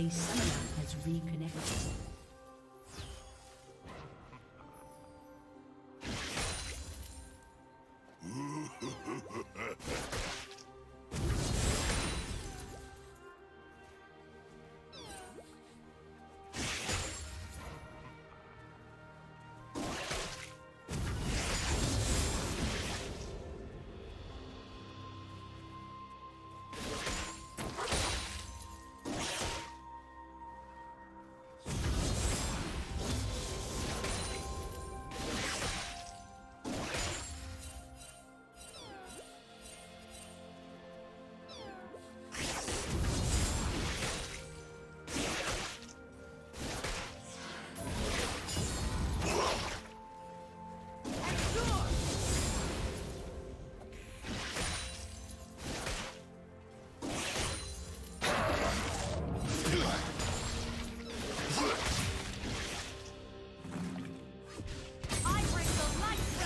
A seed has reconnected.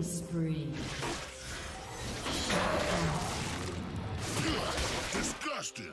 Spree. Disgusting.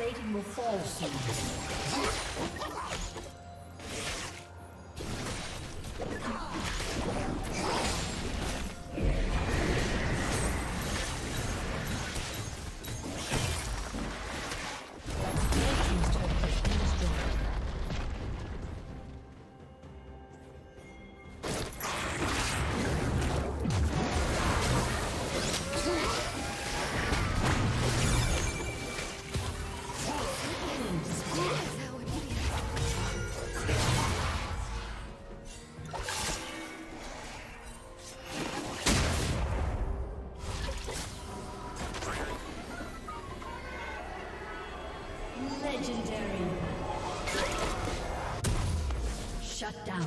plating will fall soon. Shut down.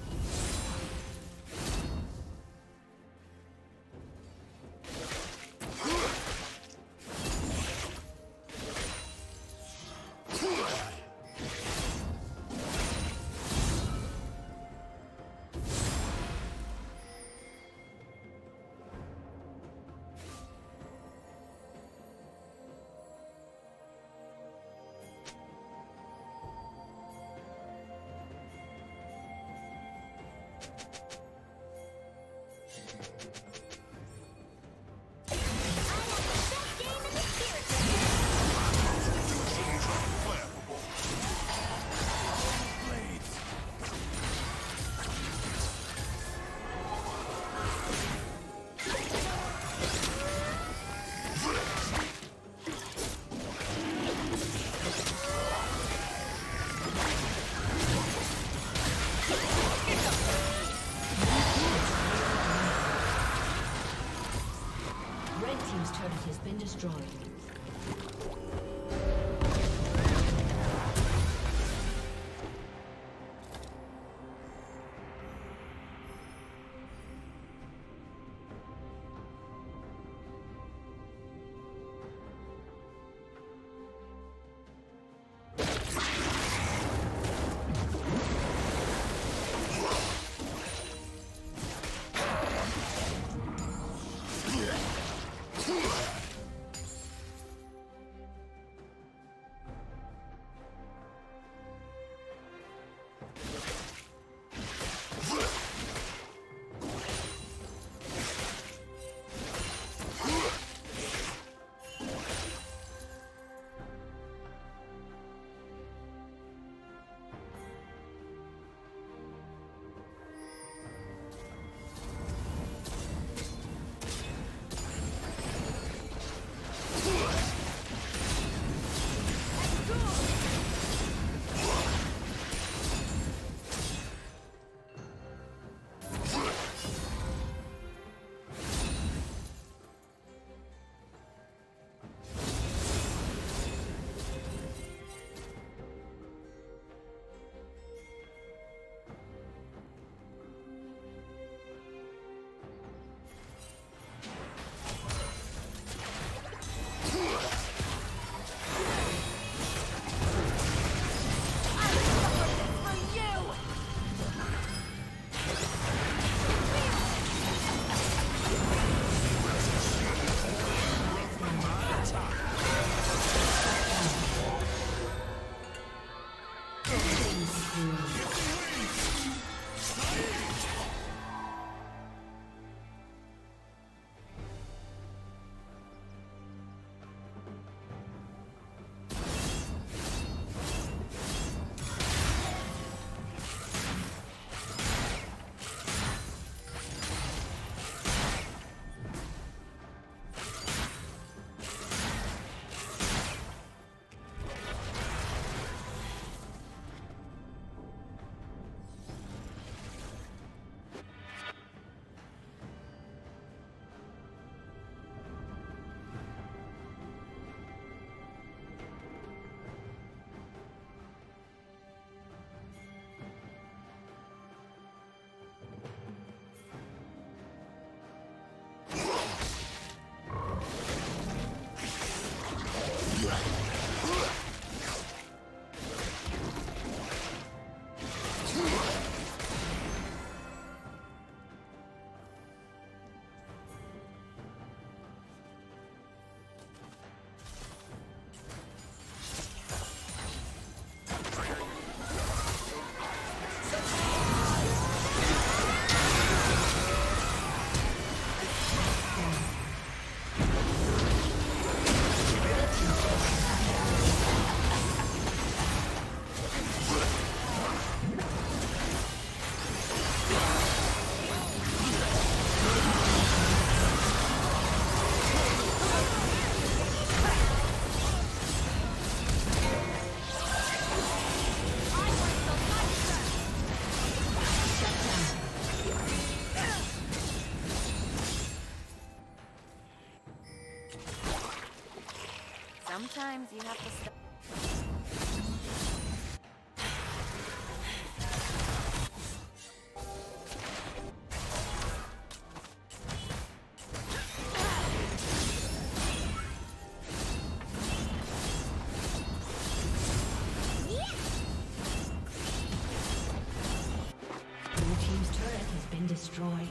Sometimes you have to stop. Destroyed.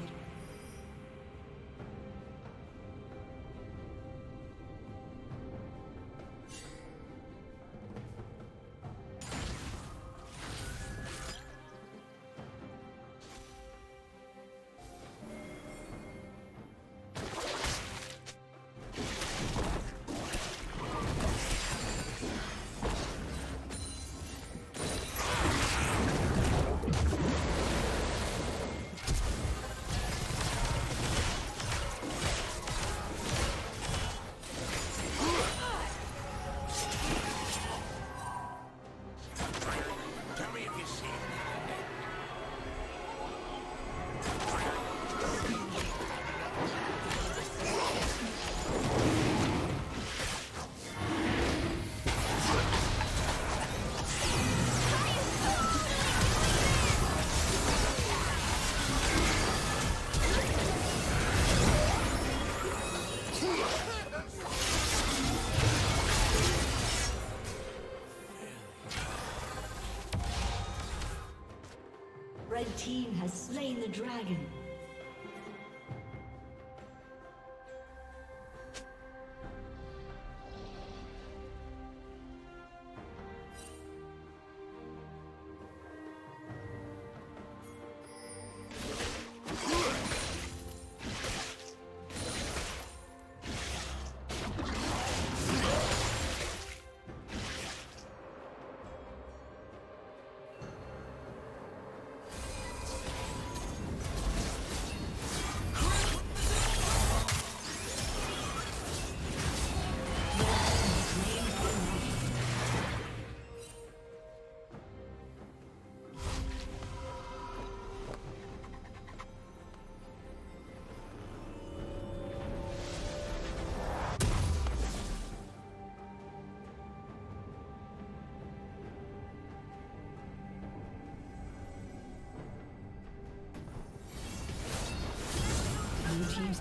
Red team has slain the dragon. Team's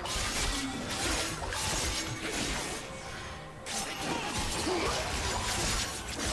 Blue team's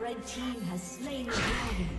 Red team has slain the dragon.